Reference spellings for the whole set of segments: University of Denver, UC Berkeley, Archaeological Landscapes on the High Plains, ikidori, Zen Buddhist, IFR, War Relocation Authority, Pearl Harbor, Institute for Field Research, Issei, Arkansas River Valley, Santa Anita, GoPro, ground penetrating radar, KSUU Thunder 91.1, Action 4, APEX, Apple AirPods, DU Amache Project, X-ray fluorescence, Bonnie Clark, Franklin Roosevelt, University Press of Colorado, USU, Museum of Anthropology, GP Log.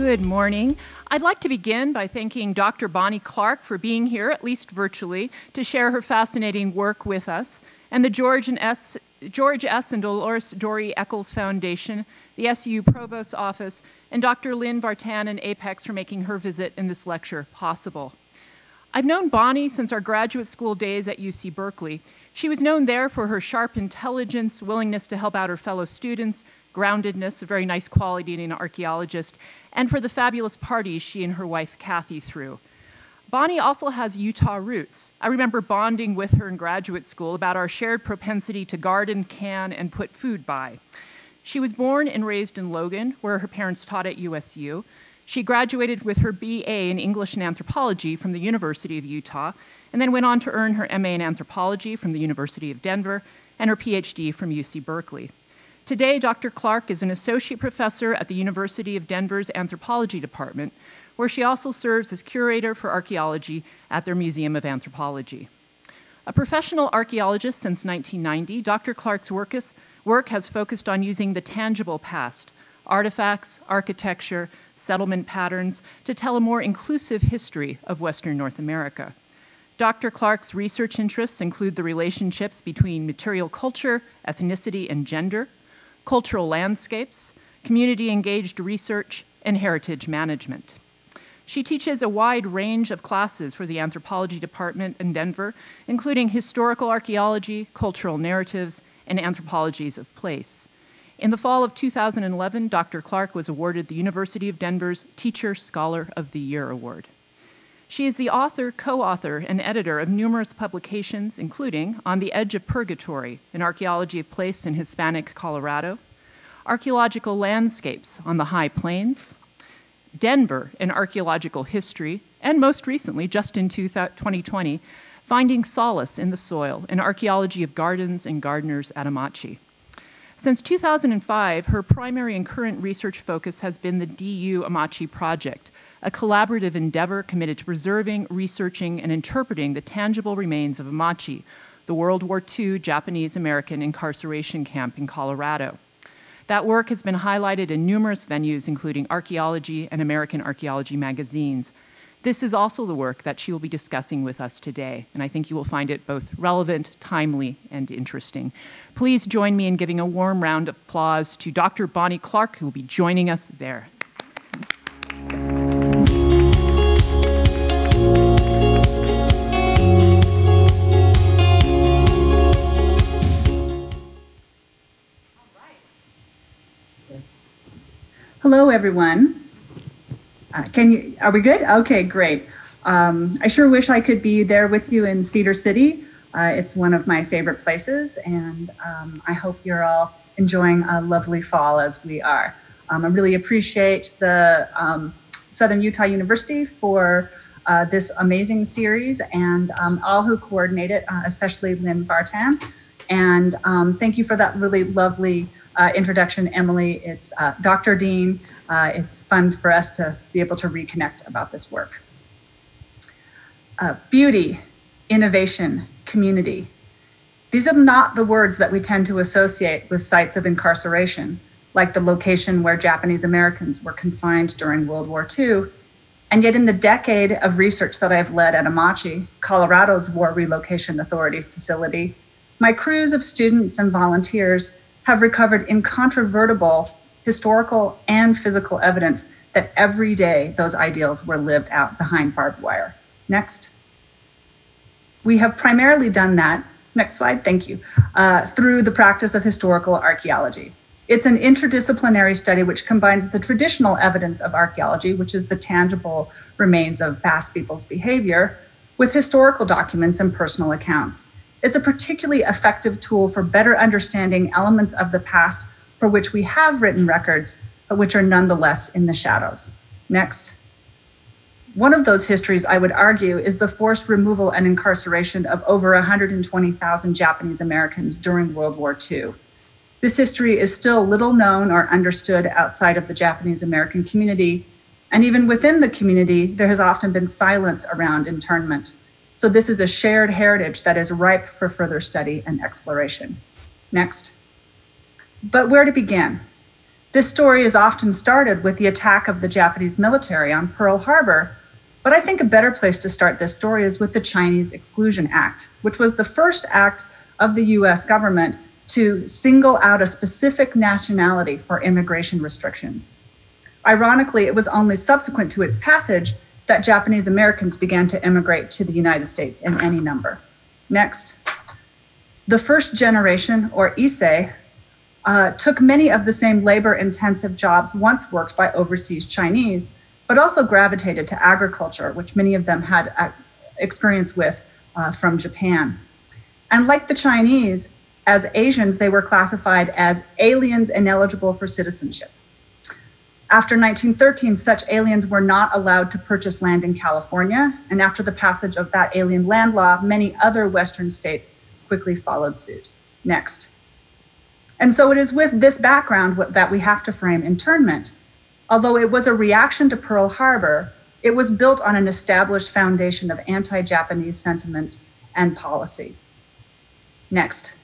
Good morning. I'd like to begin by thanking Dr. Bonnie Clark for being here, at least virtually, to share her fascinating work with us, and the George S. And Dolores Dorey Eccles Foundation, the SU Provost Office, and Dr. Lynn Vartan and APEX for making her visit in this lecture possible. I've known Bonnie since our graduate school days at UC Berkeley. She was known there for her sharp intelligence, willingness to help out her fellow students, groundedness, a very nice quality in an archaeologist, and for the fabulous parties she and her wife Kathy threw. Bonnie also has Utah roots. I remember bonding with her in graduate school about our shared propensity to garden, can, and put food by. She was born and raised in Logan, where her parents taught at USU. She graduated with her BA in English and Anthropology from the University of Utah, and then went on to earn her MA in Anthropology from the University of Denver and her PhD from UC Berkeley. Today, Dr. Clark is an associate professor at the University of Denver's Anthropology Department, where she also serves as curator for archaeology at their Museum of Anthropology. A professional archaeologist since 1990, Dr. Clark's work has focused on using the tangible past, artifacts, architecture, settlement patterns, to tell a more inclusive history of Western North America. Dr. Clark's research interests include the relationships between material culture, ethnicity, and gender, cultural landscapes, community-engaged research, and heritage management. She teaches a wide range of classes for the anthropology department in Denver, including historical archaeology, cultural narratives, and anthropologies of place. In the fall of 2011, Dr. Clark was awarded the University of Denver's Teacher Scholar of the Year Award. She is the author, co-author, and editor of numerous publications, including On the Edge of Purgatory, An Archaeology of Place in Hispanic Colorado, Archaeological Landscapes on the High Plains, Denver, An Archaeological History, and most recently, just in 2020, Finding Solace in the Soil, An Archaeology of Gardens and Gardeners at Amache. Since 2005, her primary and current research focus has been the DU Amache Project, a collaborative endeavor committed to preserving, researching, and interpreting the tangible remains of Amache, the World War II Japanese-American incarceration camp in Colorado. That work has been highlighted in numerous venues, including Archaeology and American Archaeology magazines. This is also the work that she will be discussing with us today, and I think you will find it both relevant, timely, and interesting. Please join me in giving a warm round of applause to Dr. Bonnie Clark, who will be joining us there. Hello, everyone. Are we good? Okay, great. I sure wish I could be there with you in Cedar City. It's one of my favorite places, and I hope you're all enjoying a lovely fall as we are. I really appreciate the Southern Utah University for this amazing series and all who coordinate it, especially Lynn Vartan. And thank you for that really lovely introduction, Emily. It's Dr. Dean. It's fun for us to be able to reconnect about this work. Beauty, innovation, community. These are not the words that we tend to associate with sites of incarceration, like the location where Japanese Americans were confined during World War II. And yet in the decade of research that I've led at Amache, Colorado's War Relocation Authority facility, my crews of students and volunteers have recovered incontrovertible historical and physical evidence that every day those ideals were lived out behind barbed wire. Next. We have primarily done that, next slide, thank you, through the practice of historical archaeology. It's an interdisciplinary study which combines the traditional evidence of archaeology, which is the tangible remains of past people's behavior, with historical documents and personal accounts. It's a particularly effective tool for better understanding elements of the past for which we have written records, but which are nonetheless in the shadows. Next. One of those histories, I would argue, is the forced removal and incarceration of over 120,000 Japanese Americans during World War II. This history is still little known or understood outside of the Japanese American community, and even within the community, there has often been silence around internment. So this is a shared heritage that is ripe for further study and exploration. Next. But where to begin? This story is often started with the attack of the Japanese military on Pearl Harbor, but I think a better place to start this story is with the Chinese Exclusion Act, which was the first act of the US government to single out a specific nationality for immigration restrictions. Ironically, it was only subsequent to its passage that Japanese Americans began to immigrate to the United States in any number. Next. The first generation, or Issei, took many of the same labor-intensive jobs once worked by overseas Chinese, but also gravitated to agriculture, which many of them had experience with from Japan. And like the Chinese, as Asians, they were classified as aliens ineligible for citizenship. After 1913, such aliens were not allowed to purchase land in California, and after the passage of that alien land law, many other Western states quickly followed suit. Next. And so it is with this background that we have to frame internment. Although it was a reaction to Pearl Harbor, it was built on an established foundation of anti-Japanese sentiment and policy. Next.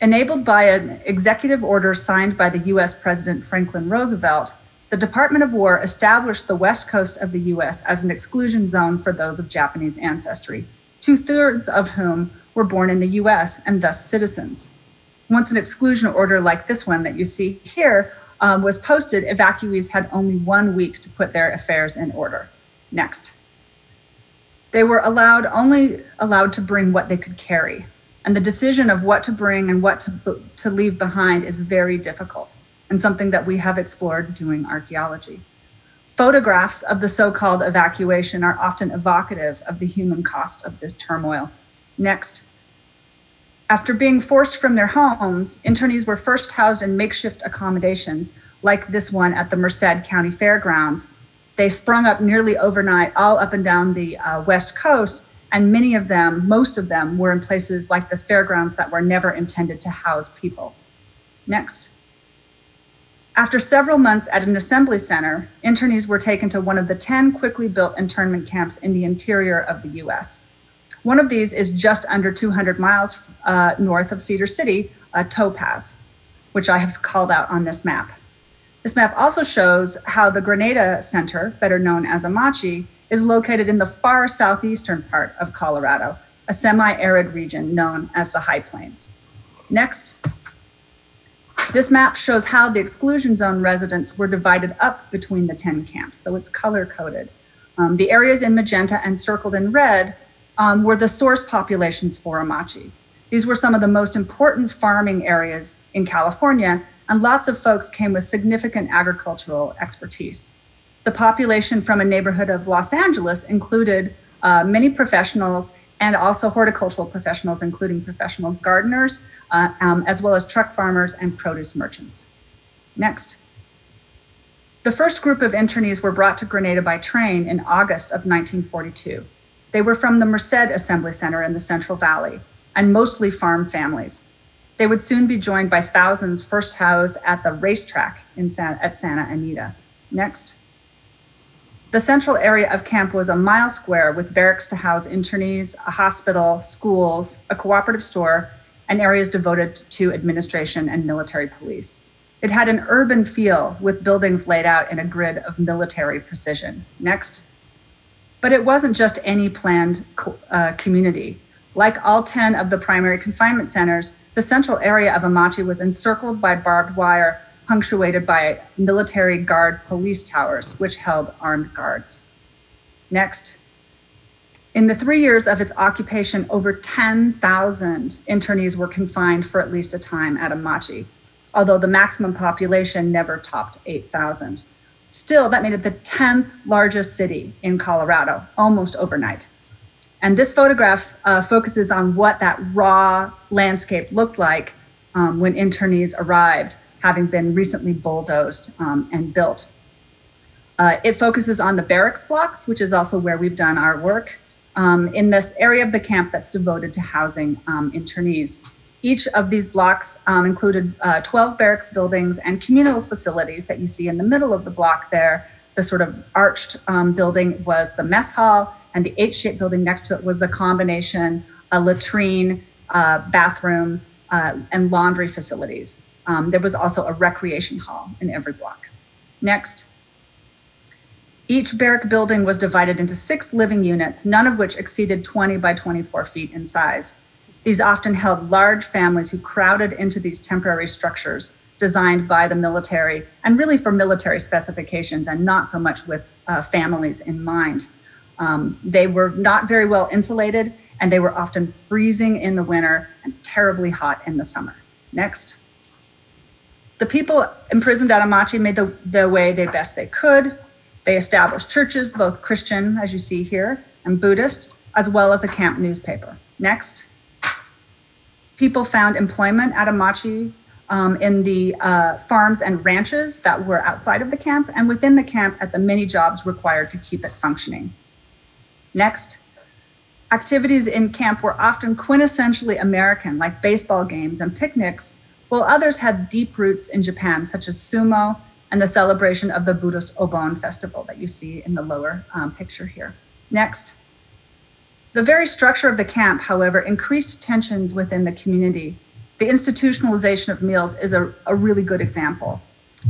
Enabled by an executive order signed by the US President Franklin Roosevelt, the Department of War established the West Coast of the US as an exclusion zone for those of Japanese ancestry, 2/3 of whom were born in the US and thus citizens. Once an exclusion order like this one that you see here was posted, evacuees had only 1 week to put their affairs in order. Next. They were only allowed to bring what they could carry. And the decision of what to bring and what to leave behind is very difficult, and something that we have explored doing archaeology. Photographs of the so-called evacuation are often evocative of the human cost of this turmoil. Next. After being forced from their homes, internees were first housed in makeshift accommodations like this one at the Merced County Fairgrounds. They sprung up nearly overnight all up and down the West Coast, and many of them, most of them, were in places like this fairgrounds that were never intended to house people. Next. After several months at an assembly center, internees were taken to one of the 10 quickly built internment camps in the interior of the US. One of these is just under 200 miles north of Cedar City, Topaz, which I have called out on this map. This map also shows how the Granada Center, better known as Amache, is located in the far southeastern part of Colorado, a semi-arid region known as the High Plains. Next. This map shows how the exclusion zone residents were divided up between the 10 camps, so it's color-coded. The areas in magenta and circled in red were the source populations for Amache. These were some of the most important farming areas in California, and lots of folks came with significant agricultural expertise. The population from a neighborhood of Los Angeles included many professionals and also horticultural professionals, including professional gardeners, as well as truck farmers and produce merchants. Next. The first group of internees were brought to Grenada by train in August of 1942. They were from the Merced Assembly Center in the Central Valley and mostly farm families. They would soon be joined by thousands first housed at the racetrack at Santa Anita. Next. The central area of camp was a mile square with barracks to house internees, a hospital, schools, a cooperative store, and areas devoted to administration and military police. It had an urban feel with buildings laid out in a grid of military precision. Next. But it wasn't just any planned community. Like all 10 of the primary confinement centers, the central area of Amache was encircled by barbed wire, punctuated by military guard police towers, which held armed guards. Next. In the 3 years of its occupation, over 10,000 internees were confined for at least a time at Amache, although the maximum population never topped 8,000. Still, that made it the 10th largest city in Colorado, almost overnight. And this photograph focuses on what that raw landscape looked like when internees arrived, having been recently bulldozed and built. It focuses on the barracks blocks, which is also where we've done our work, in this area of the camp that's devoted to housing internees. Each of these blocks included 12 barracks buildings and communal facilities that you see in the middle of the block there. The sort of arched building was the mess hall, and the H-shaped building next to it was the combination, a latrine, bathroom, and laundry facilities. There was also a recreation hall in every block. Next. Each barrack building was divided into 6 living units, none of which exceeded 20 by 24 feet in size. These often held large families who crowded into these temporary structures designed by the military and really for military specifications and not so much with families in mind. They were not very well insulated and they were often freezing in the winter and terribly hot in the summer. Next. The people imprisoned at Amache made the way they best they could. They established churches, both Christian, as you see here, and Buddhist, as well as a camp newspaper. Next. People found employment at Amache in the farms and ranches that were outside of the camp and within the camp at the many jobs required to keep it functioning. Next. Activities in camp were often quintessentially American, like baseball games and picnics, while others had deep roots in Japan, such as sumo, and the celebration of the Buddhist Obon festival that you see in the lower picture here. Next. The very structure of the camp, however, increased tensions within the community. The institutionalization of meals is a really good example.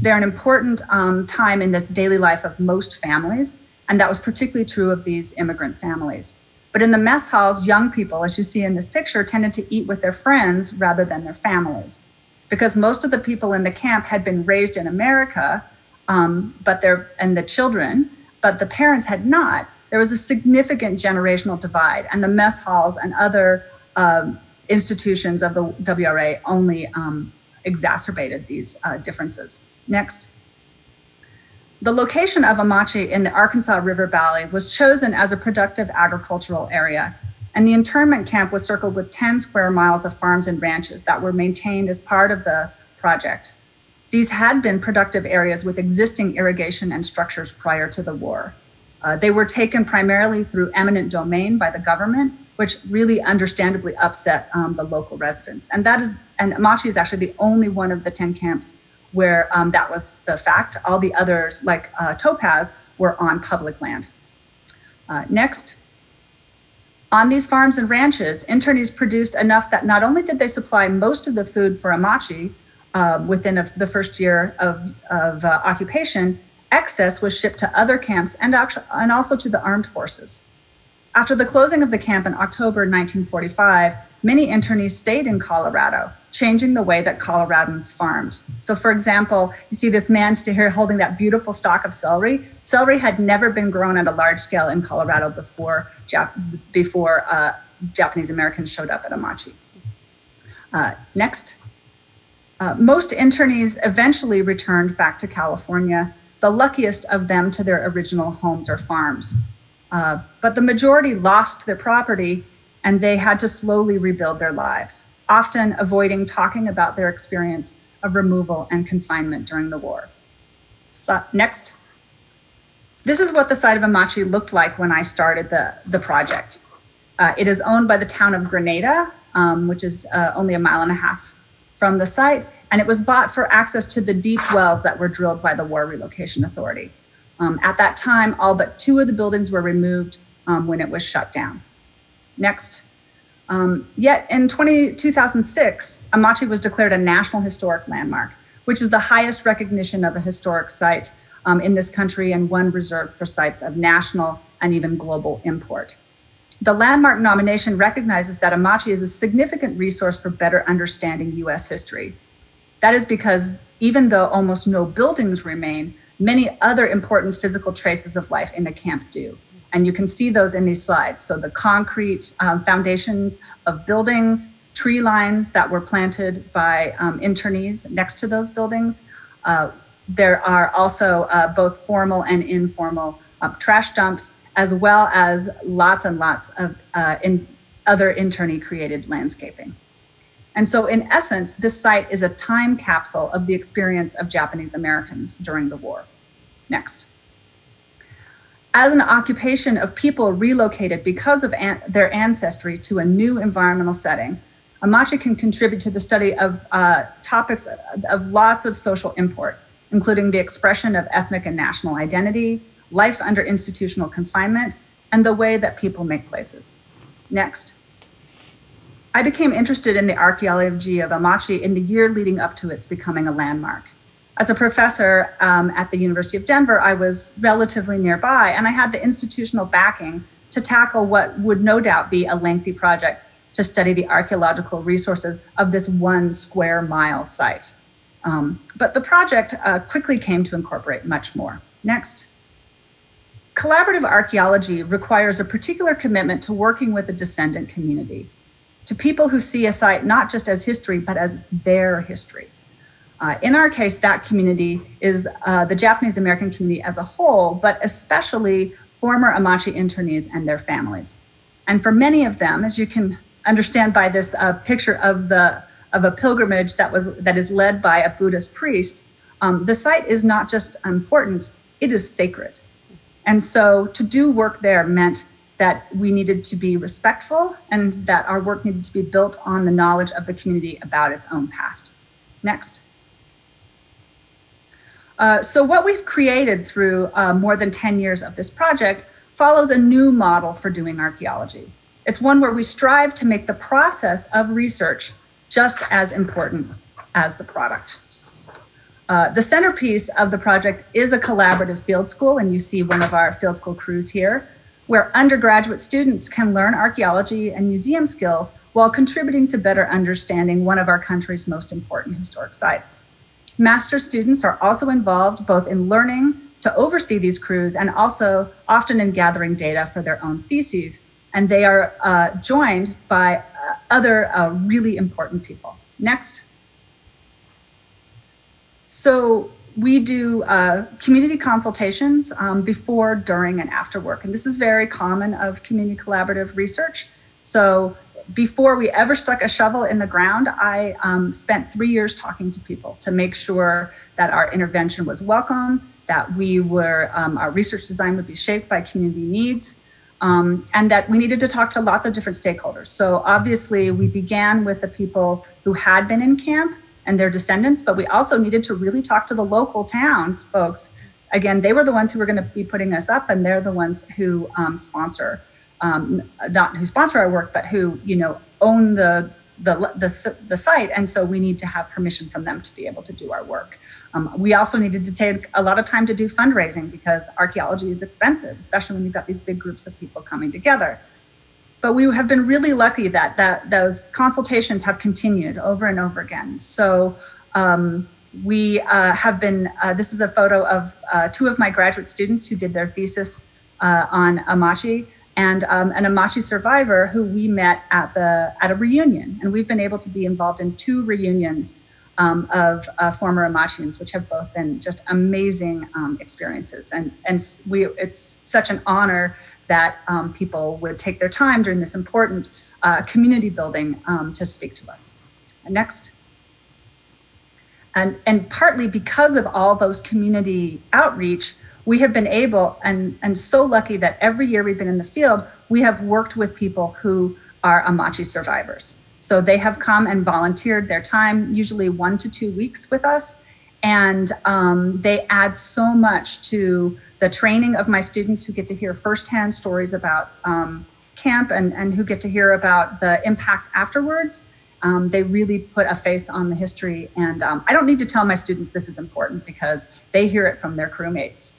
They're an important time in the daily life of most families, and that was particularly true of these immigrant families. But in the mess halls, young people, as you see in this picture, tended to eat with their friends rather than their families, because most of the people in the camp had been raised in America, but the parents had not. There was a significant generational divide, and the mess halls and other institutions of the WRA only exacerbated these differences. Next. The location of Amache in the Arkansas River Valley was chosen as a productive agricultural area, and the internment camp was circled with 10 square miles of farms and ranches that were maintained as part of the project. These had been productive areas with existing irrigation and structures prior to the war. They were taken primarily through eminent domain by the government, which really understandably upset the local residents. And Amache is actually the only one of the 10 camps where that was the fact. All the others, like Topaz, were on public land. Next. On these farms and ranches, internees produced enough that not only did they supply most of the food for Amache within the first year of occupation, excess was shipped to other camps and also to the armed forces. After the closing of the camp in October 1945, many internees stayed in Colorado, changing the way that Coloradans farmed. So for example, you see this man still here holding that beautiful stalk of celery. Celery had never been grown at a large scale in Colorado before Japanese Americans showed up at Amache. Next. Most internees eventually returned back to California, the luckiest of them to their original homes or farms. But the majority lost their property and they had to slowly rebuild their lives, often avoiding talking about their experience of removal and confinement during the war. Next. This is what the site of Amache looked like when I started the project. It is owned by the town of Grenada, which is only 1.5 miles from the site, and it was bought for access to the deep wells that were drilled by the War Relocation Authority. At that time, all but 2 of the buildings were removed when it was shut down. Next. Yet in 2006, Amache was declared a National Historic Landmark, which is the highest recognition of a historic site in this country and one reserved for sites of national and even global import. The landmark nomination recognizes that Amache is a significant resource for better understanding U.S. history. That is because even though almost no buildings remain, many other important physical traces of life in the camp do. And you can see those in these slides. So the concrete foundations of buildings, tree lines that were planted by internees next to those buildings. There are also both formal and informal trash dumps, as well as lots and lots of other internee-created landscaping. And so in essence, this site is a time capsule of the experience of Japanese Americans during the war. Next. As an occupation of people relocated because of their ancestry to a new environmental setting, Amache can contribute to the study of topics of lots of social import, including the expression of ethnic and national identity, life under institutional confinement, and the way that people make places. Next. I became interested in the archaeology of Amache in the year leading up to its becoming a landmark. As a professor at the University of Denver, I was relatively nearby, and I had the institutional backing to tackle what would no doubt be a lengthy project to study the archaeological resources of this 1 square mile site. But the project quickly came to incorporate much more. Next. Collaborative archaeology requires a particular commitment to working with the descendant community, to people who see a site not just as history, but as their history. In our case, that community is the Japanese American community as a whole, but especially former Amache internees and their families. And for many of them, as you can understand by this picture of a pilgrimage that is led by a Buddhist priest, the site is not just important, it is sacred. And so to do work there meant that we needed to be respectful and that our work needed to be built on the knowledge of the community about its own past. Next. So what we've created through more than 10 years of this project follows a new model for doing archaeology. It's one where we strive to make the process of research just as important as the product. The centerpiece of the project is a collaborative field school, and you see one of our field school crews here, where undergraduate students can learn archaeology and museum skills while contributing to better understanding one of our country's most important historic sites. Master students are also involved both in learning to oversee these crews and also often in gathering data for their own theses, and they are joined by other really important people. Next. So we do community consultations before, during, and after work. And this is very common of community collaborative research. So before we ever stuck a shovel in the ground, I spent 3 years talking to people to make sure that our intervention was welcome, that we were, our research design would be shaped by community needs, and that we needed to talk to lots of different stakeholders. So obviously we began with the people who had been in camp and their descendants, but we also needed to really talk to the local towns folks. Again, they were the ones who were going to be putting us up, and they're the ones who not who sponsor our work, but who, you know, own the site. And so we need to have permission from them to be able to do our work. We also needed to take a lot of time to do fundraising because archaeology is expensive, especially when you've got these big groups of people coming together. But we have been really lucky that, those consultations have continued over and over again. So we have been, this is a photo of 2 of my graduate students who did their thesis on Amache, and an Amache survivor who we met at a reunion. And we've been able to be involved in 2 reunions of former Amacheans, which have both been just amazing experiences. And it's such an honor that people would take their time during this important community building to speak to us. And next. And partly because of all those community outreach, we have been able, and so lucky that every year we've been in the field, we have worked with people who are Amache survivors. So they have come and volunteered their time, usually 1 to 2 weeks with us. And they add so much to the training of my students, who get to hear firsthand stories about camp and who get to hear about the impact afterwards. They really put a face on the history. And I don't need to tell my students this is important because they hear it from their crewmates.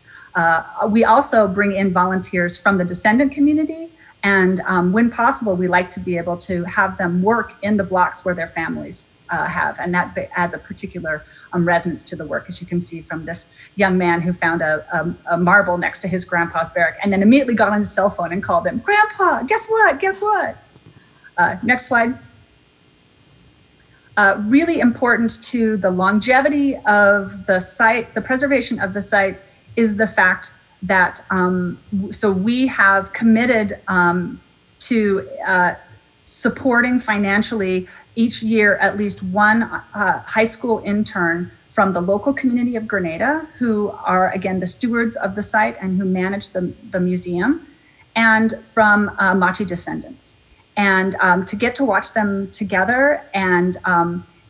We also bring in volunteers from the descendant community. And when possible, we like to be able to have them work in the blocks where their families have, and that adds a particular resonance to the work, as you can see from this young man who found a marble next to his grandpa's barrack and then immediately got on his cell phone and called him, "Grandpa, guess what? Guess what?" Next slide. Really important to the longevity of the site, the preservation of the site, is the fact that so we have committed to supporting financially each year at least 1 high school intern from the local community of Grenada, who are, again, the stewards of the site and who manage the museum, and from Machi descendants. And to get to watch them together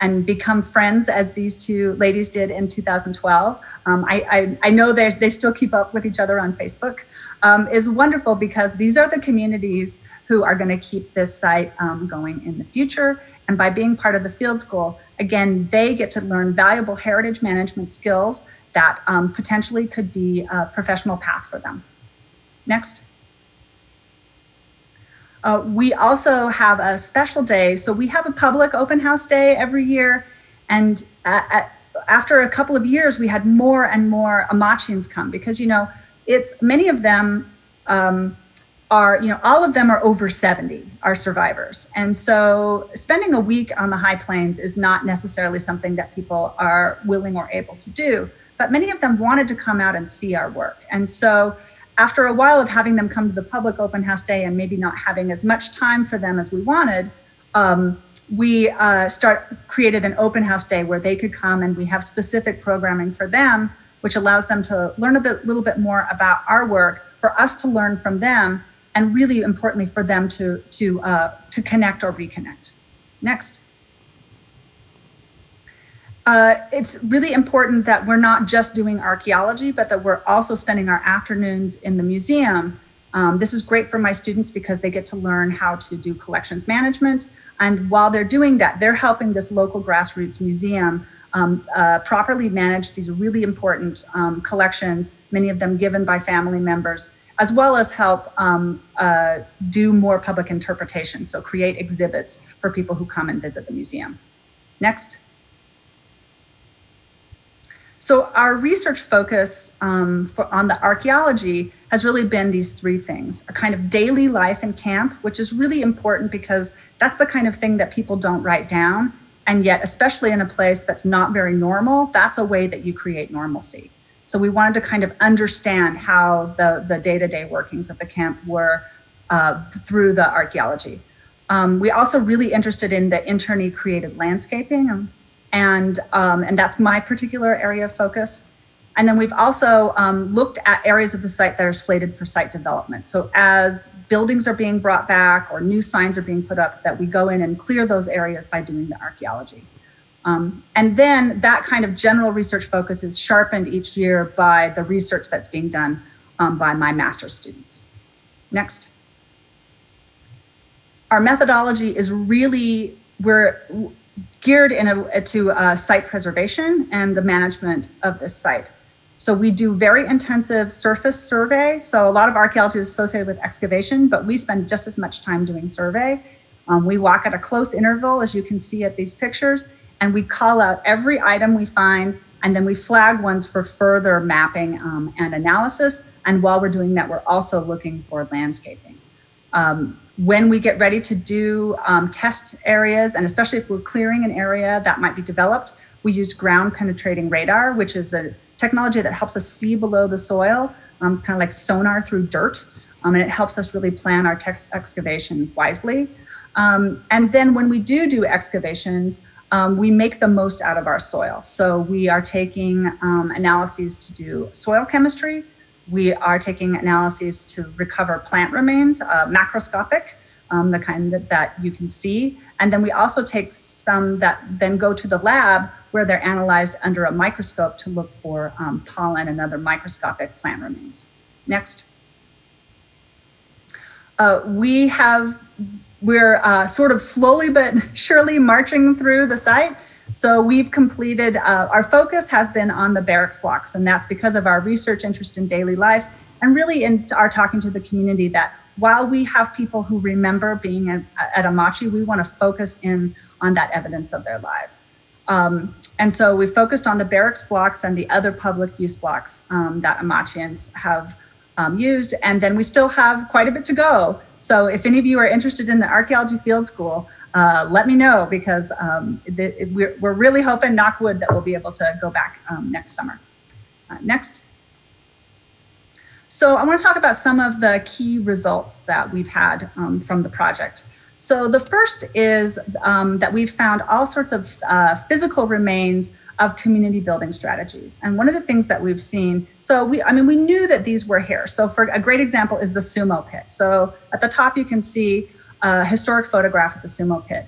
and become friends as these two ladies did in 2012. I know they still keep up with each other on Facebook. Is wonderful because these are the communities who are going to keep this site going in the future. And by being part of the field school, again, they get to learn valuable heritage management skills that potentially could be a professional path for them. Next. We also have a special day. So we have a public open house day every year. And after a couple of years, we had more and more Amacheans come because, you know, it's many of them are, you know, all of them are over 70, are survivors. And so spending a week on the High Plains is not necessarily something that people are willing or able to do. But many of them wanted to come out and see our work. And so after a while of having them come to the public open house day and maybe not having as much time for them as we wanted, we created an open house day where they could come and we have specific programming for them, which allows them to learn a little bit more about our work, for us to learn from them, and really importantly for them to connect or reconnect. Next. It's really important that we're not just doing archaeology, but that we're also spending our afternoons in the museum. This is great for my students because they get to learn how to do collections management. And while they're doing that, they're helping this local grassroots museum properly manage these really important collections, many of them given by family members, as well as help do more public interpretation. So create exhibits for people who come and visit the museum. Next. So our research focus on the archaeology has really been these three things: a kind of daily life in camp, which is really important because that's the kind of thing that people don't write down. And yet, especially in a place that's not very normal, that's a way that you create normalcy. So we wanted to kind of understand how the day-to-day workings of the camp were through the archaeology. We also really interested in the internee created landscaping. And that's my particular area of focus. And then we've also looked at areas of the site that are slated for site development. So as buildings are being brought back or new signs are being put up, that we go in and clear those areas by doing the archaeology. And then that kind of general research focus is sharpened each year by the research that's being done by my master's students. Next. Our methodology is really, we're geared to site preservation and the management of this site. So we do very intensive surface survey. So a lot of archaeology is associated with excavation, but we spend just as much time doing survey. We walk at a close interval, as you can see at these pictures, and we call out every item we find, and then we flag ones for further mapping and analysis. And while we're doing that, we're also looking for landscaping. When we get ready to do test areas, and especially if we're clearing an area that might be developed, we used ground penetrating radar, which is a technology that helps us see below the soil. It's kind of like sonar through dirt, and it helps us really plan our excavations wisely. And then when we do excavations, we make the most out of our soil. So we are taking analyses to do soil chemistry. We are taking analyses to recover plant remains, macroscopic, the kind that you can see. And then we also take some that then go to the lab where they're analyzed under a microscope to look for pollen and other microscopic plant remains. Next. We're sort of slowly but surely marching through the site. So we've completed, our focus has been on the barracks blocks, and that's because of our research interest in daily life and really in our talking to the community that while we have people who remember being at Amache, we want to focus in on that evidence of their lives. And so we focused on the barracks blocks and the other public use blocks that Amacheans have used, and then we still have quite a bit to go. So if any of you are interested in the archaeology field school, let me know, because we're really hoping, knock wood, that we'll be able to go back next summer. Next. So I want to talk about some of the key results that we've had from the project. So the first is that we've found all sorts of physical remains of community building strategies. And one of the things that we've seen, so we knew that these were here. So for a great example is the sumo pit. So at the top, you can see a historic photograph of the sumo pit.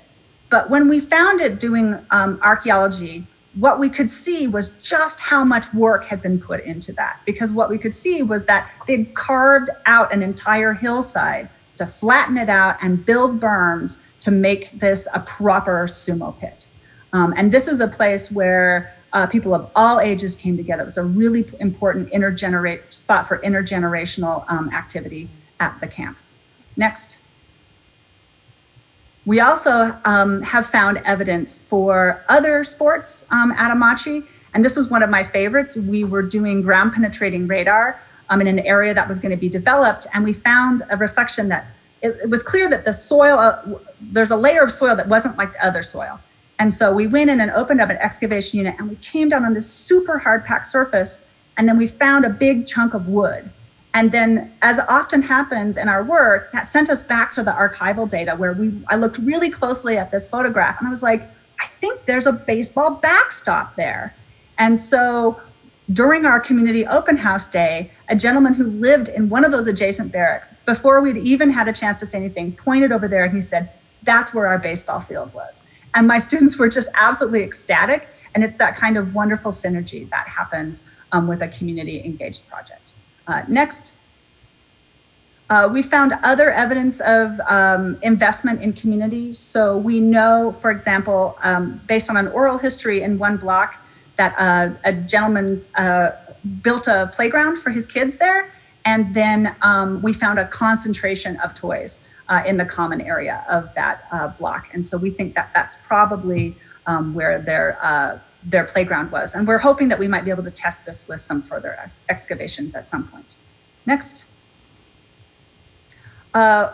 But when we founded doing archaeology, what we could see was just how much work had been put into that, because what we could see was that they'd carved out an entire hillside to flatten it out and build berms to make this a proper sumo pit. And this is a place where people of all ages came together. It was a really important spot for intergenerational activity at the camp. Next. We also have found evidence for other sports at Amache, and this was one of my favorites. We were doing ground penetrating radar in an area that was going to be developed, and we found a reflection that it was clear that the soil, there's a layer of soil that wasn't like the other soil. And so we went in and opened up an excavation unit, and we came down on this super hard packed surface, and then we found a big chunk of wood. And then, as often happens in our work, that sent us back to the archival data where I looked really closely at this photograph, and I was like, I think there's a baseball backstop there. And so during our community open house day, a gentleman who lived in one of those adjacent barracks, before we'd even had a chance to say anything, pointed over there and he said, that's where our baseball field was. And my students were just absolutely ecstatic. And it's that kind of wonderful synergy that happens with a community engaged project. Next, we found other evidence of investment in community. So we know, for example, based on an oral history in one block, that a gentleman's built a playground for his kids there. And then we found a concentration of toys in the common area of that block. And so we think that that's probably where their playground was. And we're hoping that we might be able to test this with some further excavations at some point. Next.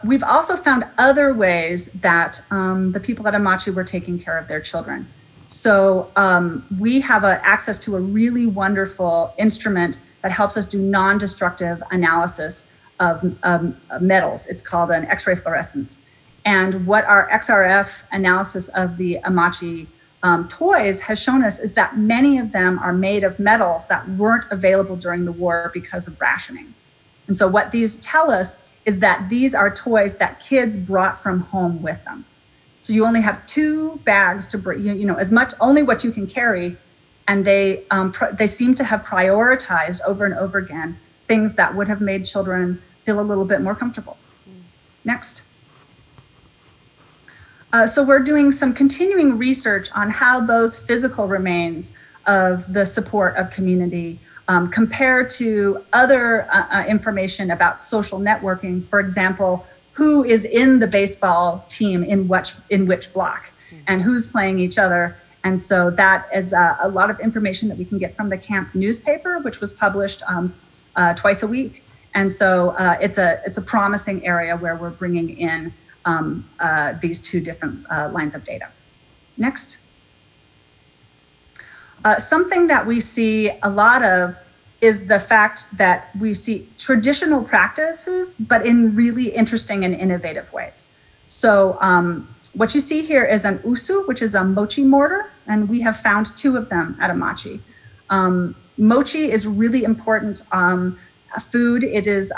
We've also found other ways that the people at Amache were taking care of their children. So we have access to a really wonderful instrument that helps us do non-destructive analysis of metals. It's called an X-ray fluorescence. And what our XRF analysis of the Amache toys has shown us is that many of them are made of metals that weren't available during the war because of rationing. And so what these tell us is that these are toys that kids brought from home with them. So you only have 2 bags to bring, you know, only what you can carry. And they seem to have prioritized over and over again things that would have made children feel a little bit more comfortable. Next. So we're doing some continuing research on how those physical remains of the support of community compare to other information about social networking. For example, who is in the baseball team in which block and who's playing each other. And so that is a lot of information that we can get from the camp newspaper, which was published twice a week. And so it's a promising area where we're bringing in these 2 different lines of data. Next. Something that we see a lot of is the fact that we see traditional practices, but in really interesting and innovative ways. So what you see here is an USU, which is a mochi mortar, and we have found 2 of them at Amache. Mochi is really important food. It is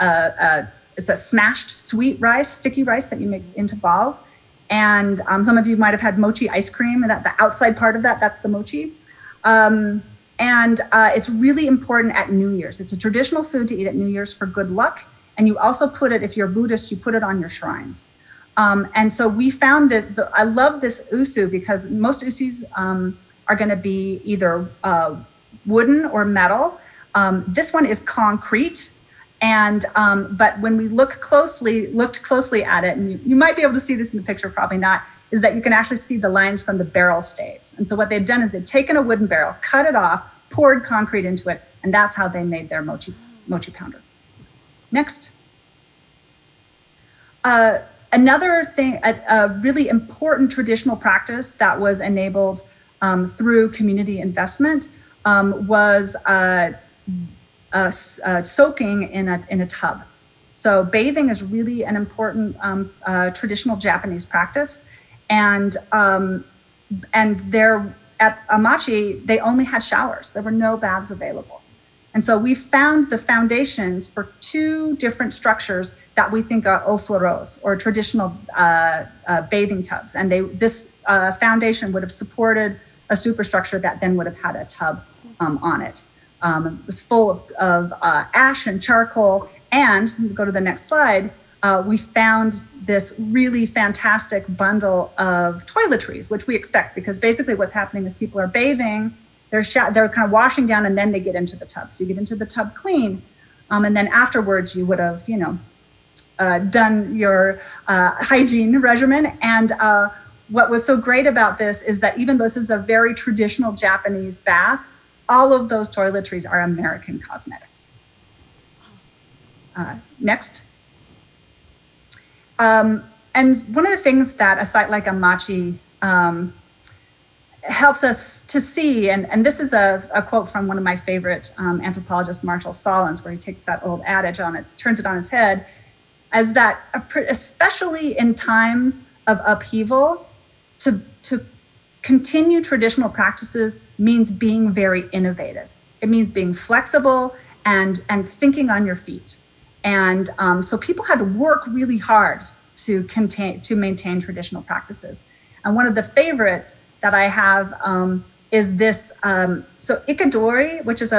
it's a smashed sweet rice, sticky rice that you make into balls. And some of you might have had mochi ice cream, and that the outside part of that, that's the mochi. And it's really important at New Year's. It's a traditional food to eat at New Year's for good luck. And you also put it, if you're Buddhist, you put it on your shrines. And so we found that, I love this usu because most usus are gonna be either wooden or metal. This one is concrete. And, but when we looked closely at it, and you might be able to see this in the picture, probably not, is that you can actually see the lines from the barrel staves. And so what they've done is they've taken a wooden barrel, cut it off, poured concrete into it, and that's how they made their mochi pounder. Next. Another thing, a really important traditional practice that was enabled through community investment was soaking in a tub. So bathing is really an important traditional Japanese practice, and there at Amache they only had showers. There were no baths available, And so we found the foundations for two different structures that we think are eau fleureuse, or traditional bathing tubs. And this foundation would have supported a superstructure that then would have had a tub on it. It was full of ash and charcoal. And go to the next slide. We found this really fantastic bundle of toiletries, which we expect, because basically what's happening is people are bathing, they're kind of washing down, and then they get into the tub. So you get into the tub clean, and then afterwards you would have, done your hygiene regimen. And what was so great about this is that even though this is a very traditional Japanese bath, all of those toiletries are American cosmetics. Next. And one of the things that a site like Amache helps us to see, and this is a quote from one of my favorite anthropologists, Marshall Solins, where he takes that old adage on it, turns it on its head, is that especially in times of upheaval, to continue traditional practices means being very innovative. It means being flexible and thinking on your feet. And so people had to work really hard to maintain traditional practices. And one of the favorites that I have is this, so Ikidori, which is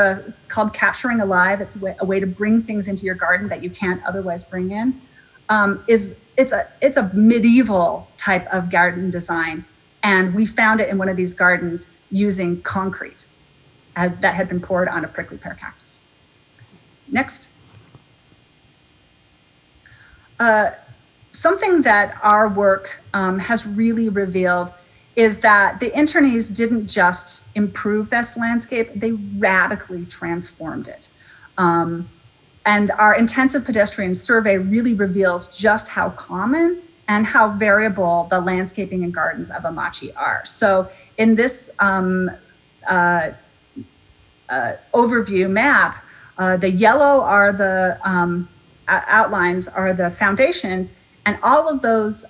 called capturing alive. It's a way to bring things into your garden that you can't otherwise bring in. It's a medieval type of garden design. And we found it in one of these gardens using concrete that had been poured on a prickly pear cactus. Next. Something that our work has really revealed is that the internees didn't just improve this landscape, they radically transformed it. And our intensive pedestrian survey really reveals just how common and how variable the landscaping and gardens of Amache are. So in this overview map, the yellow are the outlines are the foundations, and all of those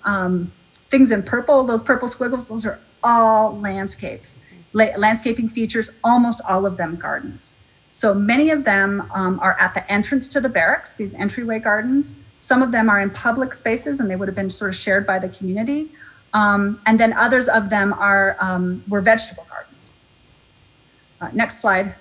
things in purple, those purple squiggles, those are all landscapes, landscaping features, almost all of them gardens. So many of them are at the entrance to the barracks, these entryway gardens. Some of them are in public spaces, and they would have been sort of shared by the community. And then others of them were vegetable gardens. Next slide.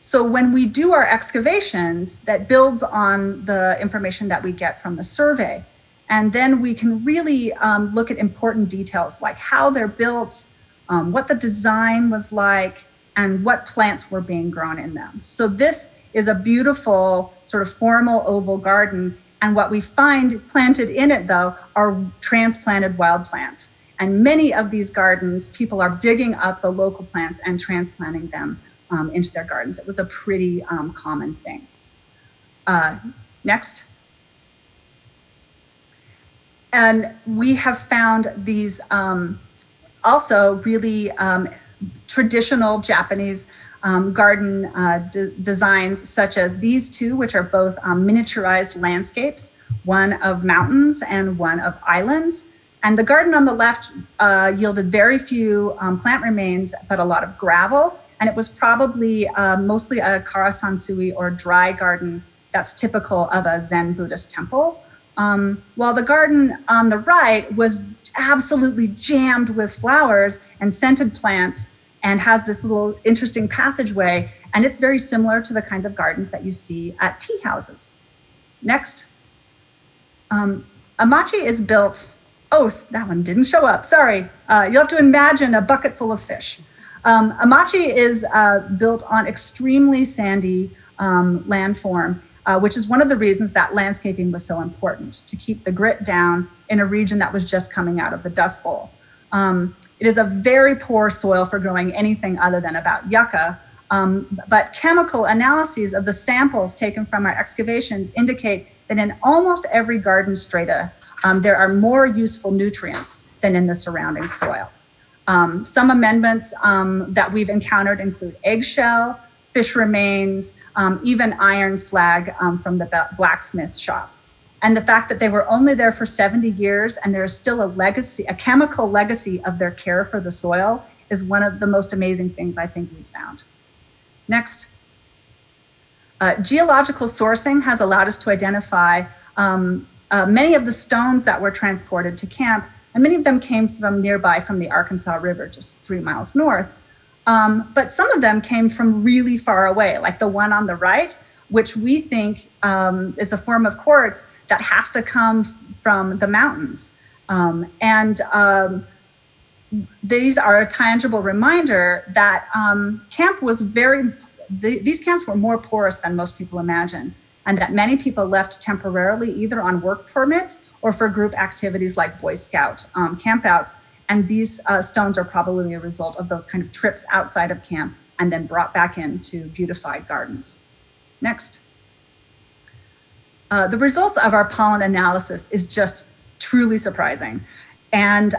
So when we do our excavations, that builds on the information that we get from the survey. And then we can really look at important details like how they're built, what the design was like, and what plants were being grown in them. So this is a beautiful sort of formal oval garden. And what we find planted in it, though, are transplanted wild plants. And many of these gardens, people are digging up the local plants and transplanting them into their gardens. It was a pretty common thing. Next. And we have found these also really traditional Japanese garden designs, such as these two, which are both miniaturized landscapes, one of mountains and one of islands. And the garden on the left yielded very few plant remains, but a lot of gravel. And it was probably mostly a karasansui, or dry garden, that's typical of a Zen Buddhist temple. While the garden on the right was absolutely jammed with flowers and scented plants, and has this little interesting passageway. And it's very similar to the kinds of gardens that you see at tea houses. Next. Amache is built, oh, that one didn't show up, sorry. You'll have to imagine a bucket full of fish. Amache is built on extremely sandy landform, which is one of the reasons that landscaping was so important, to keep the grit down in a region that was just coming out of the Dust Bowl. It is a very poor soil for growing anything other than about yucca, but chemical analyses of the samples taken from our excavations indicate that in almost every garden strata, there are more useful nutrients than in the surrounding soil. Some amendments that we've encountered include eggshell, fish remains, even iron slag from the blacksmith shop. And the fact that they were only there for 70 years and there is still a legacy, a chemical legacy of their care for the soil, is one of the most amazing things I think we've found. Next. Geological sourcing has allowed us to identify many of the stones that were transported to camp, and many of them came from nearby, from the Arkansas River, just 3 miles north. But some of them came from really far away, like the one on the right, which we think is a form of quartz that has to come from the mountains. These are a tangible reminder that camp was these camps were more porous than most people imagine, and that many people left temporarily either on work permits or for group activities like Boy Scout campouts. And these stones are probably a result of those kind of trips outside of camp and then brought back into beautified gardens. Next. The results of our pollen analysis is just truly surprising. And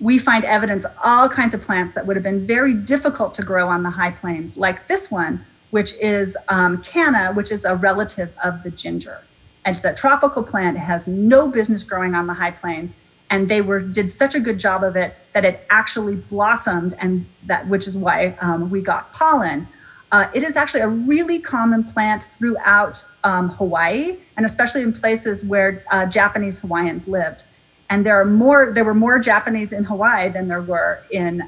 we find evidence all kinds of plants that would have been very difficult to grow on the high plains, like this one, which is canna, which is a relative of the ginger. And it's a tropical plant. It has no business growing on the high plains. And they did such a good job of it that it actually blossomed, and that which is why we got pollen. It is actually a really common plant throughout Hawaii, and especially in places where Japanese Hawaiians lived. And there were more Japanese in Hawaii than there were in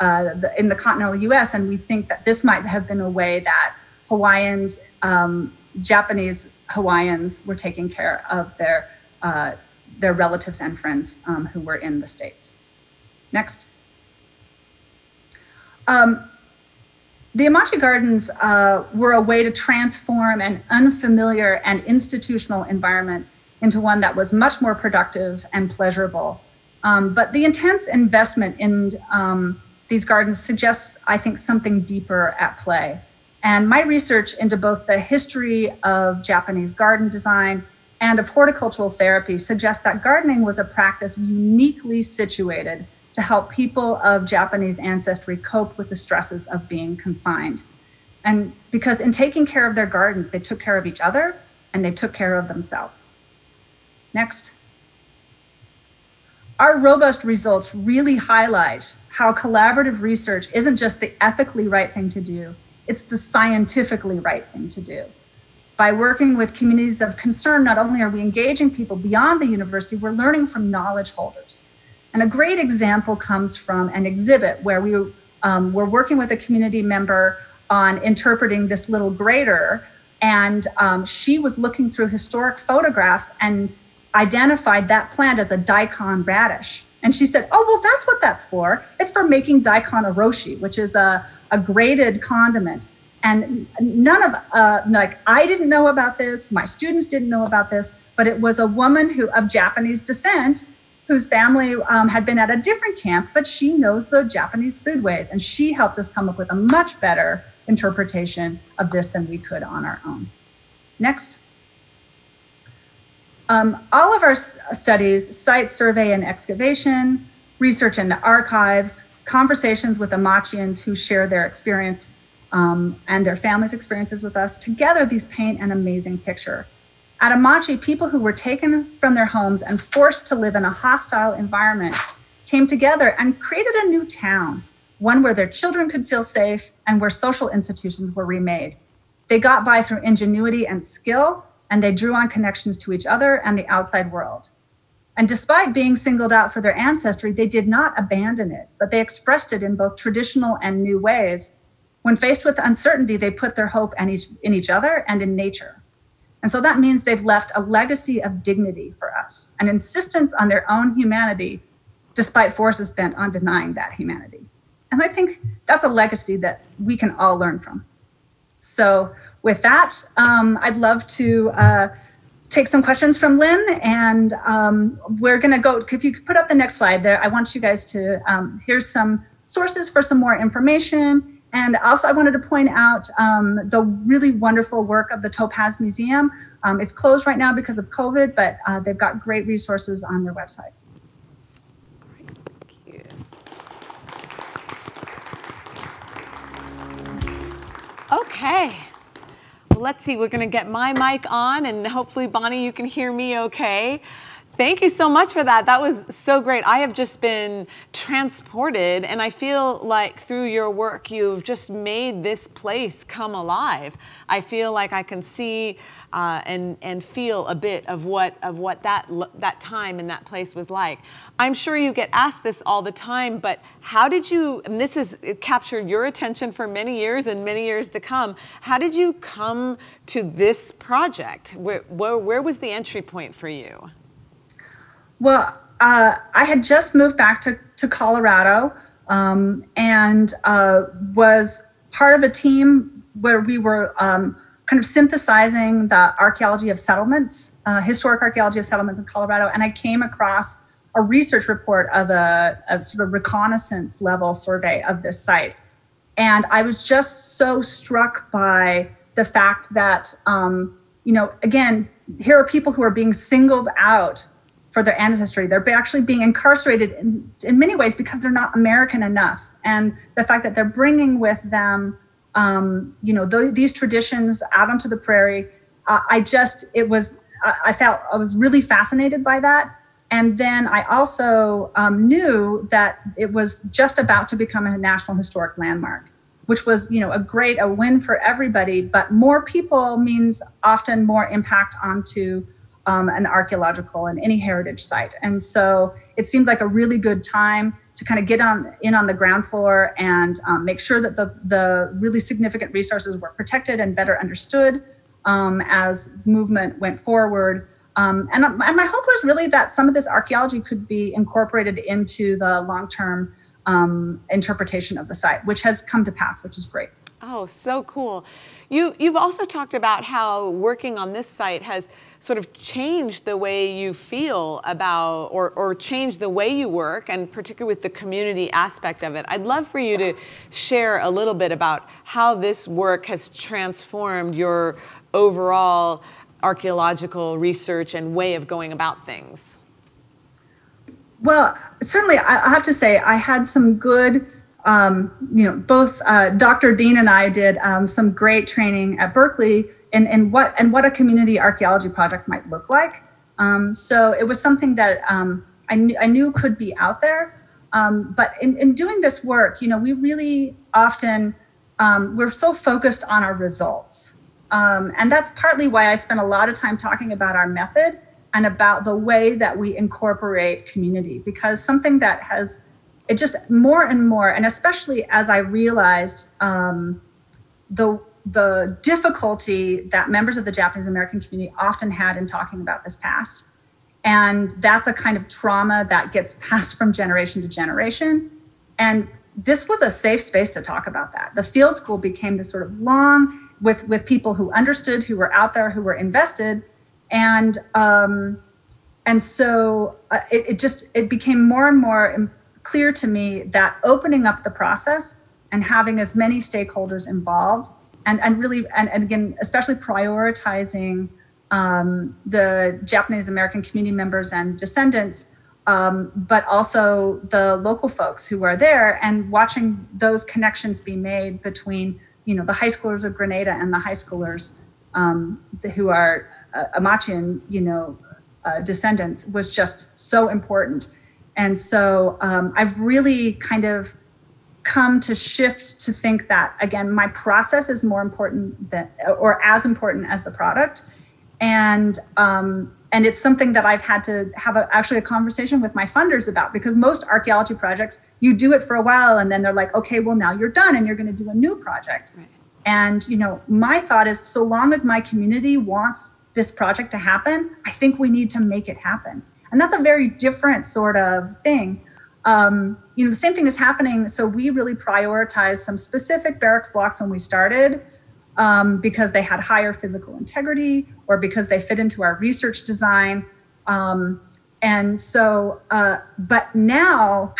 the continental U.S. And we think that this might have been a way that Hawaiians, Japanese Hawaiians, were taking care of their relatives and friends who were in the States. Next. The Amache Gardens were a way to transform an unfamiliar and institutional environment into one that was much more productive and pleasurable. But the intense investment in these gardens suggests, I think, something deeper at play. And my research into both the history of Japanese garden design and of horticultural therapy suggests that gardening was a practice uniquely situated to help people of Japanese ancestry cope with the stresses of being confined. And because in taking care of their gardens, they took care of each other and they took care of themselves. Next. Our robust results really highlight how collaborative research isn't just the ethically right thing to do, it's the scientifically right thing to do. By working with communities of concern, not only are we engaging people beyond the university, we're learning from knowledge holders. And a great example comes from an exhibit where we were working with a community member on interpreting this little grater, and she was looking through historic photographs and identified that plant as a daikon radish. And she said, oh, well, that's what that's for. It's for making daikon oroshi, which is a grated condiment. And none of, I didn't know about this, my students didn't know about this, but it was a woman of Japanese descent, whose family had been at a different camp, but she knows the Japanese foodways, and she helped us come up with a much better interpretation of this than we could on our own. Next. All of our studies, site survey and excavation, research in the archives, conversations with Amacheans who share their experience and their families' experiences with us, together these paint an amazing picture. At Amache, people who were taken from their homes and forced to live in a hostile environment came together and created a new town, one where their children could feel safe and where social institutions were remade. They got by through ingenuity and skill, and they drew on connections to each other and the outside world. And despite being singled out for their ancestry, they did not abandon it, but they expressed it in both traditional and new ways. When faced with uncertainty, they put their hope in each other and in nature. And so that means they've left a legacy of dignity for us, an insistence on their own humanity, despite forces bent on denying that humanity. And I think that's a legacy that we can all learn from. So with that, I'd love to take some questions from Lynn, and we're gonna go, if you could put up the next slide there, I want you guys to, here's some sources for some more information. And also I wanted to point out the really wonderful work of the Topaz Museum. It's closed right now because of COVID, but they've got great resources on their website. Great, thank you. Okay, well, let's see, we're gonna get my mic on, and hopefully Bonnie, you can hear me okay. Thank you so much for that. That was so great. I have just been transported, and I feel like through your work, you've just made this place come alive. I feel like I can see and feel a bit of what that time and that place was like. I'm sure you get asked this all the time, but how did you, and this has captured your attention for many years and many years to come, how did you come to this project? Where was the entry point for you? Well, I had just moved back to Colorado and was part of a team where we were kind of synthesizing the archaeology of settlements, historic archaeology of settlements in Colorado. And I came across a research report of a sort of reconnaissance level survey of this site. And I was just so struck by the fact that, you know, again, here are people who are being singled out for their ancestry. They're actually being incarcerated in many ways because they're not American enough. And the fact that they're bringing with them, you know, these traditions out onto the prairie, I was really fascinated by that. And then I also knew that it was just about to become a National Historic Landmark, which was, you know, a win for everybody, but more people means often more impact onto an archaeological and any heritage site. And so it seemed like a really good time to kind of get in on the ground floor and make sure that the really significant resources were protected and better understood as movement went forward. And my hope was really that some of this archaeology could be incorporated into the long-term interpretation of the site, which has come to pass, which is great. Oh, so cool. You've also talked about how working on this site has sort of changed the way you feel about or changed the way you work, and particularly with the community aspect of it. I'd love for you to share a little bit about how this work has transformed your overall archaeological research and way of going about things. Well, certainly I have to say I had some good, you know, both Dr. Dean and I did some great training at Berkeley and what a community archaeology project might look like. So it was something that I knew could be out there. But in doing this work, you know, we really often, we're so focused on our results. And that's partly why I spent a lot of time talking about our method and about the way that we incorporate community, because something that has, it just more and more, and especially as I realized the difficulty that members of the Japanese American community often had in talking about this past. And that's a kind of trauma that gets passed from generation to generation. And this was a safe space to talk about that. The field school became this sort of long with people who understood, who were out there, who were invested. And so it became more and more clear to me that opening up the process and having as many stakeholders involved and again, especially prioritizing the Japanese American community members and descendants, but also the local folks who are there, and watching those connections be made between, you know, the high schoolers of Grenada and the high schoolers who are Amachean, you know, descendants, was just so important. And so I've really kind of come to shift to think that, again, my process is more important as important as the product. And it's something that I've had to have actually a conversation with my funders about, because most archaeology projects, you do it for a while and then they're like, okay, well now you're done and you're gonna do a new project. Right. And, you know, my thought is, so long as my community wants this project to happen, I think we need to make it happen. And that's a very different sort of thing. You know, the same thing is happening. So we really prioritized some specific barracks blocks when we started because they had higher physical integrity or because they fit into our research design. And so, but now,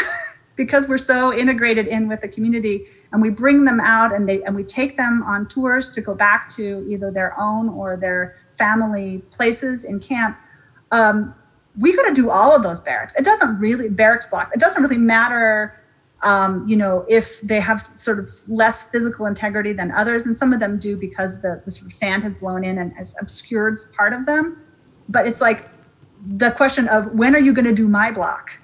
because we're so integrated in with the community and we bring them out and we take them on tours to go back to either their own or their family places in camp, we got to do all of those barracks. It doesn't really, barracks blocks, it doesn't really matter, you know, if they have sort of less physical integrity than others. And some of them do because the sort of sand has blown in and has obscured part of them. But it's like, the question of when are you going to do my block?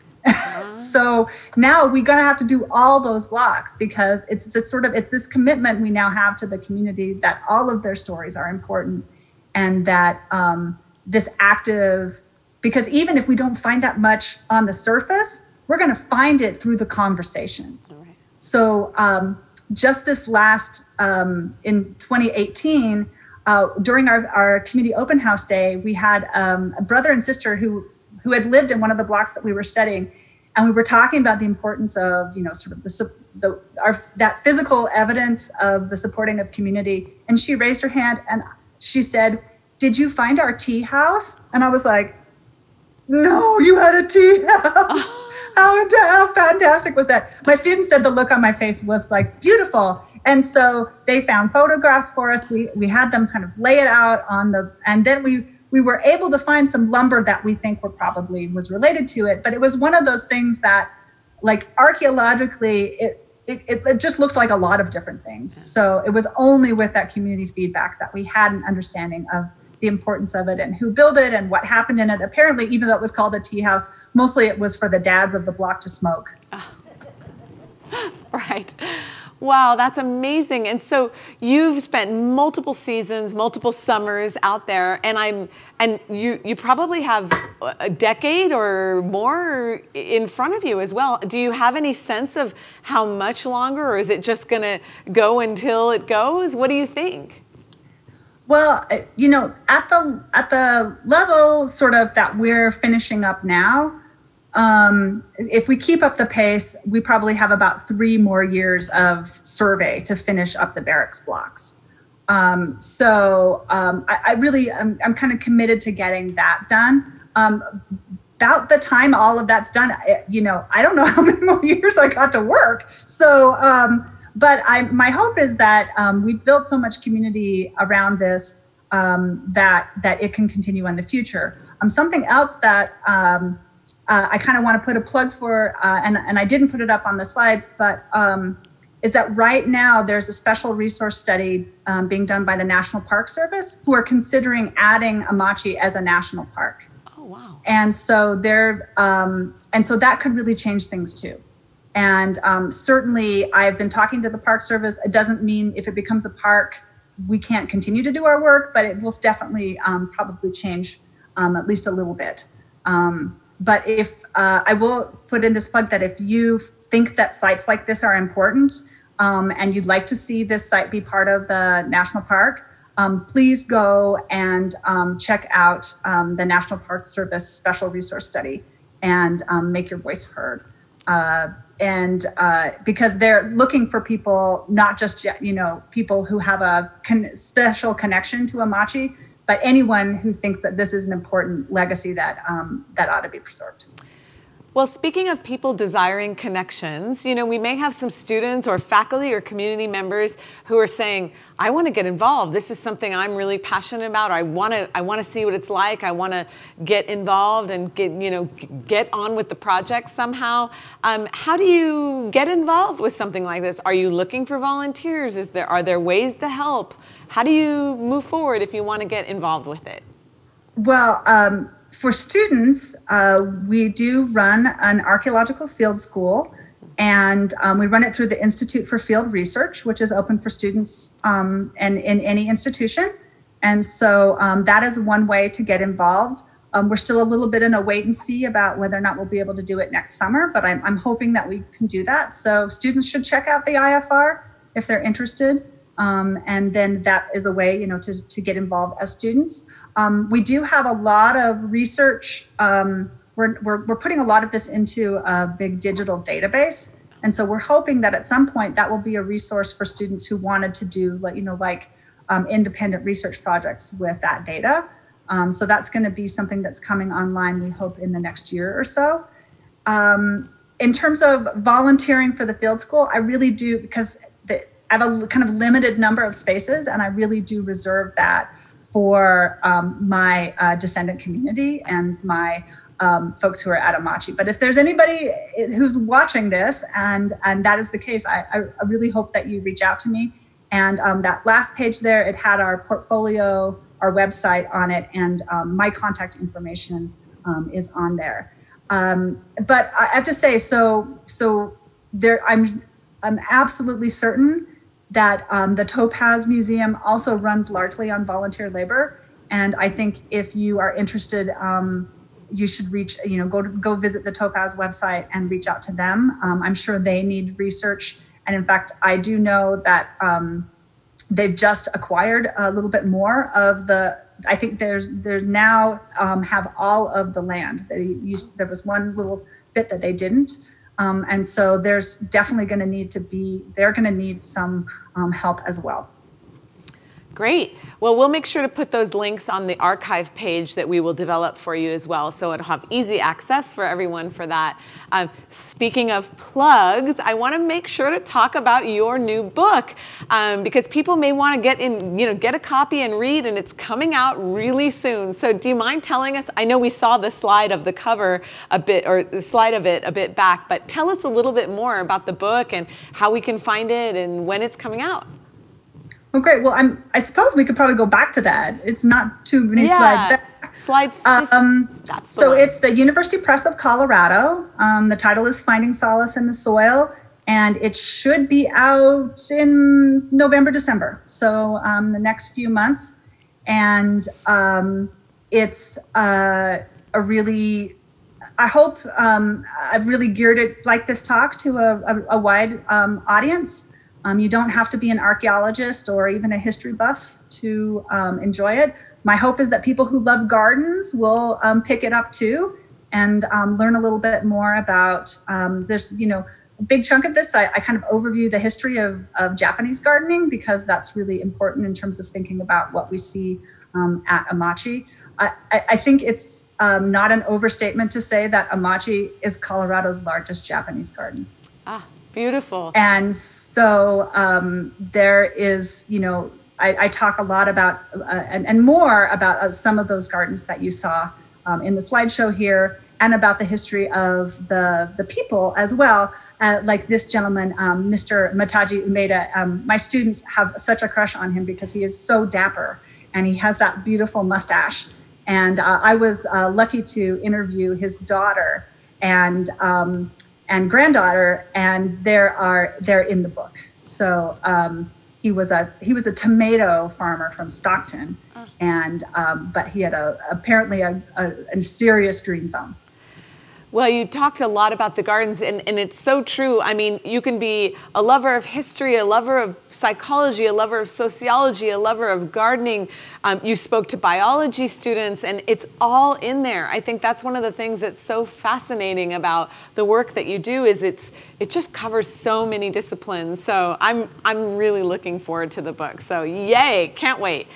So now we're going to have to do all those blocks, because it's this sort of, it's this commitment we now have to the community that all of their stories are important, and that this active, because even if we don't find that much on the surface, we're going to find it through the conversations. All right. So just this last, in 2018, during our community open house day, we had a brother and sister who had lived in one of the blocks that we were studying. And we were talking about the importance of, you know, sort of that physical evidence of the supporting of community. And she raised her hand and she said, "Did you find our tea house?" And I was like, "No, you had a tea house." How fantastic was that? My students said the look on my face was like beautiful. And so they found photographs for us. We had them kind of lay it out on the, and then we were able to find some lumber that we think were probably was related to it. But it was one of those things that, like, archaeologically, it just looked like a lot of different things. So it was only with that community feedback that we had an understanding of the importance of it and who built it and what happened in it. Apparently, even though it was called a tea house, mostly it was for the dads of the block to smoke. Oh. Right. Wow, that's amazing. And so you've spent multiple seasons, multiple summers out there, and you probably have a decade or more in front of you as well. Do you have any sense of how much longer, or is it just going to go until it goes? What do you think? Well, you know, at the level sort of that we're finishing up now, if we keep up the pace, we probably have about 3 more years of survey to finish up the barracks blocks. I'm kind of committed to getting that done. About the time all of that's done, you know, I don't know how many more years I got to work. So, but my hope is that we've built so much community around this that it can continue in the future. Something else that I kind of want to put a plug for, and I didn't put it up on the slides, but is that right now there's a special resource study being done by the National Park Service, who are considering adding Amache as a national park. Oh, wow. And so they're, and so that could really change things too. And certainly I've been talking to the Park Service. It doesn't mean if it becomes a park, we can't continue to do our work, but it will definitely probably change at least a little bit. But if I will put in this plug that if you think that sites like this are important and you'd like to see this site be part of the national park, please go and check out the National Park Service Special Resource Study and make your voice heard. Because they're looking for people, not just, you know, people who have a special connection to Amache, but anyone who thinks that this is an important legacy that, that ought to be preserved. Well, speaking of people desiring connections, you know, we may have some students or faculty or community members who are saying, I want to get involved. This is something I'm really passionate about. I want to see what it's like. I want to get involved and get on with the project somehow. How do you get involved with something like this? Are you looking for volunteers? Are there ways to help? How do you move forward if you want to get involved with it? Well, for students, we do run an archaeological field school, and we run it through the Institute for Field Research, which is open for students and in any institution. And so that is one way to get involved. We're still a little bit in a wait and see about whether or not we'll be able to do it next summer, but I'm hoping that we can do that. So students should check out the IFR if they're interested. And then that is a way, you know, to get involved as students. We do have a lot of research. We're putting a lot of this into a big digital database. And so we're hoping that at some point that will be a resource for students who wanted to do, you know, independent research projects with that data. So that's going to be something that's coming online, we hope, in the next year or so. In terms of volunteering for the field school, I really do, because I have a kind of limited number of spaces, and I really do reserve that for my descendant community and my folks who are at Amache. But if there's anybody who's watching this and that is the case, I really hope that you reach out to me. And that last page there, it had our portfolio, our website on it, and my contact information is on there. But I have to say, so there, I'm absolutely certain that the Topaz Museum also runs largely on volunteer labor. And I think if you are interested, you should reach, go visit the Topaz website and reach out to them. I'm sure they need research. And in fact, I do know that they've just acquired a little bit more of the, I think they're now have all of the land. There was one little bit that they didn't. And so there's definitely going to need to be, they're going to need some help as well. Great. Well, we'll make sure to put those links on the archive page that we will develop for you as well, so it'll have easy access for everyone for that. Speaking of plugs, I want to make sure to talk about your new book, because people may want to get in, get a copy and read, and it's coming out really soon. So do you mind telling us, I know we saw the slide of the cover a bit, or the slide of it a bit back, but tell us a little bit more about the book and how we can find it and when it's coming out. Oh, great. Well, I suppose we could probably go back to that. It's not too many slides back. So it's the University Press of Colorado. The title is Finding Solace in the Soil, and it should be out in November, December. So the next few months. And it's a really, I hope I've really geared it like this talk to a wide audience. You don't have to be an archaeologist or even a history buff to enjoy it. My hope is that people who love gardens will pick it up too and learn a little bit more about this, a big chunk of this. I kind of overview the history of Japanese gardening, because that's really important in terms of thinking about what we see at Amache. I think it's not an overstatement to say that Amache is Colorado's largest Japanese garden. Ah. Beautiful. And so there is, I talk a lot about and more about some of those gardens that you saw in the slideshow here, and about the history of the people as well. Like this gentleman, Mr. Mataji Umeda, my students have such a crush on him because he is so dapper and he has that beautiful mustache. And I was lucky to interview his daughter and granddaughter, and they're in the book. So he was a tomato farmer from Stockton, and but he had apparently a serious green thumb. Well, you talked a lot about the gardens, and it's so true. I mean, you can be a lover of history, a lover of psychology, a lover of sociology, a lover of gardening. You spoke to biology students, and it's all in there. I think that's one of the things that's so fascinating about the work that you do, is it just covers so many disciplines. So I'm really looking forward to the book. So yay, can't wait.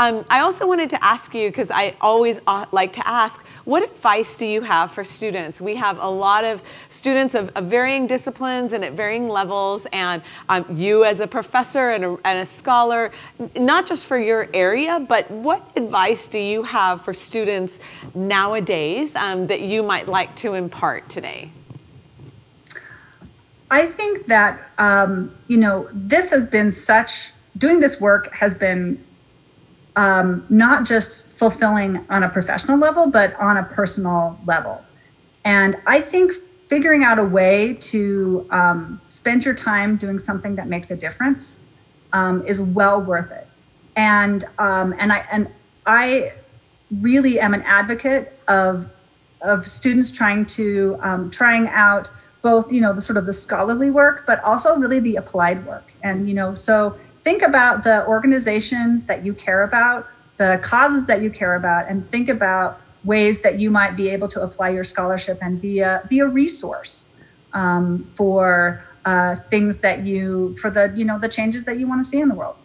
I also wanted to ask you, because I always like to ask, what advice do you have for students? We have a lot of students of varying disciplines and at varying levels, and you as a professor and a scholar, not just for your area, but what advice do you have for students nowadays that you might like to impart today? I think that, this has been such, doing this work has been not just fulfilling on a professional level, but on a personal level. And I think figuring out a way to spend your time doing something that makes a difference is well worth it. And I really am an advocate of students trying to trying out both the sort of the scholarly work, but also really the applied work. And so. Think about the organizations that you care about, the causes that you care about, and think about ways that you might be able to apply your scholarship and be a resource for things that you, for the, the changes that you want to see in the world.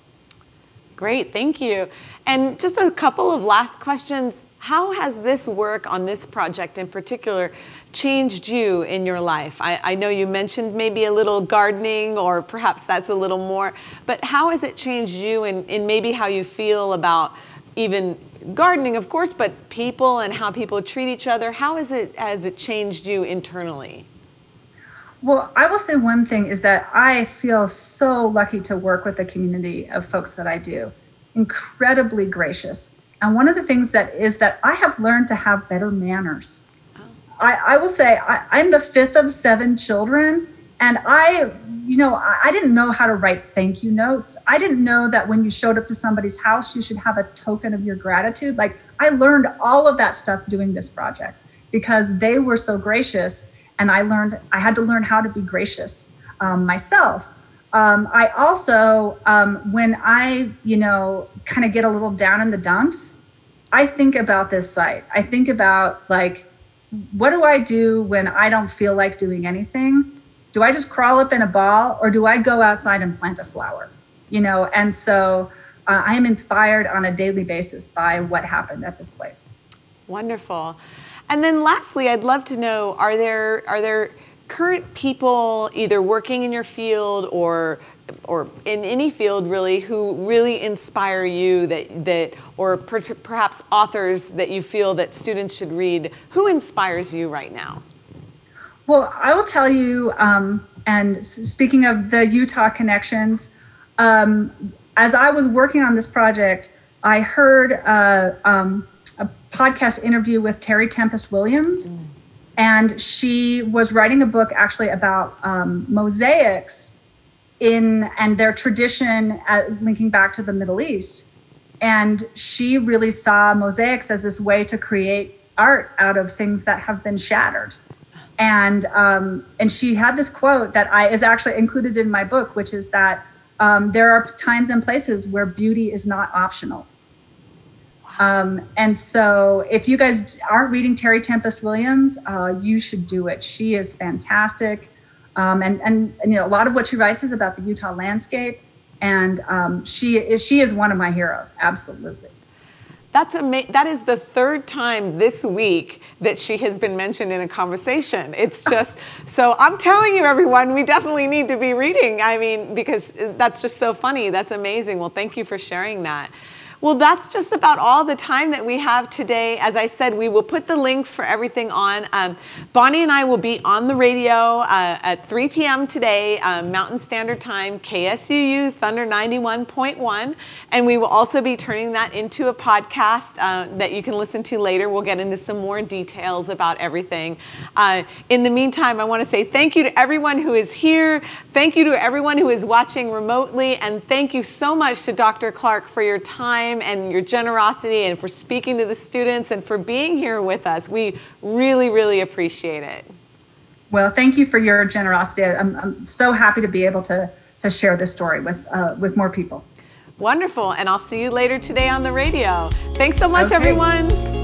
Great, thank you. And just a couple of last questions. How has this work on this project in particular changed you in your life? I know you mentioned maybe a little gardening, or perhaps that's a little more, but how has it changed you in maybe how you feel about even gardening, of course, but people and how people treat each other? How has it changed you internally? Well, I will say one thing is that I feel so lucky to work with the community of folks that I do. Incredibly gracious. And one of the things that is that I have learned to have better manners. I will say I'm the fifth of 7 children, and I didn't know how to write thank you notes. I didn't know that when you showed up to somebody's house, you should have a token of your gratitude. Like, I learned all of that stuff doing this project because they were so gracious, and I had to learn how to be gracious myself. I also, when I, kind of get a little down in the dumps, I think about this site. I think about, like, what do I do when I don't feel like doing anything? Do I just crawl up in a ball, or do I go outside and plant a flower? And so I am inspired on a daily basis by what happened at this place. Wonderful. And then lastly, I'd love to know, are there current people either working in your field or in any field really who really inspire you or perhaps authors that you feel that students should read? Who inspires you right now? Well, I will tell you, and speaking of the Utah connections, as I was working on this project, I heard a podcast interview with Terry Tempest Williams. Mm. And she was writing a book actually about mosaics and their tradition linking back to the Middle East. And she really saw mosaics as this way to create art out of things that have been shattered. And she had this quote that is actually included in my book, which is that there are times and places where beauty is not optional. And so if you guys aren't reading Terry Tempest Williams, you should do it. She is fantastic. And a lot of what she writes is about the Utah landscape. And she is one of my heroes. Absolutely. That's amazing. That is the 3rd time this week that she has been mentioned in a conversation. It's just, so I'm telling you, everyone, we definitely need to be reading. I mean, because that's just so funny. That's amazing. Well, thank you for sharing that. Well, that's just about all the time that we have today. As I said, we will put the links for everything on. Bonnie and I will be on the radio at 3 p.m. today, Mountain Standard Time, KSUU Thunder 91.1. And we will also be turning that into a podcast that you can listen to later. We'll get into some more details about everything. In the meantime, I want to say thank you to everyone who is here. Thank you to everyone who is watching remotely. And thank you so much to Dr. Clark for your time and your generosity, and for speaking to the students, and for being here with us. We really, really appreciate it. Well, thank you for your generosity. I'm so happy to be able to share this story with more people. Wonderful, and I'll see you later today on the radio. Thanks so much, okay, everyone.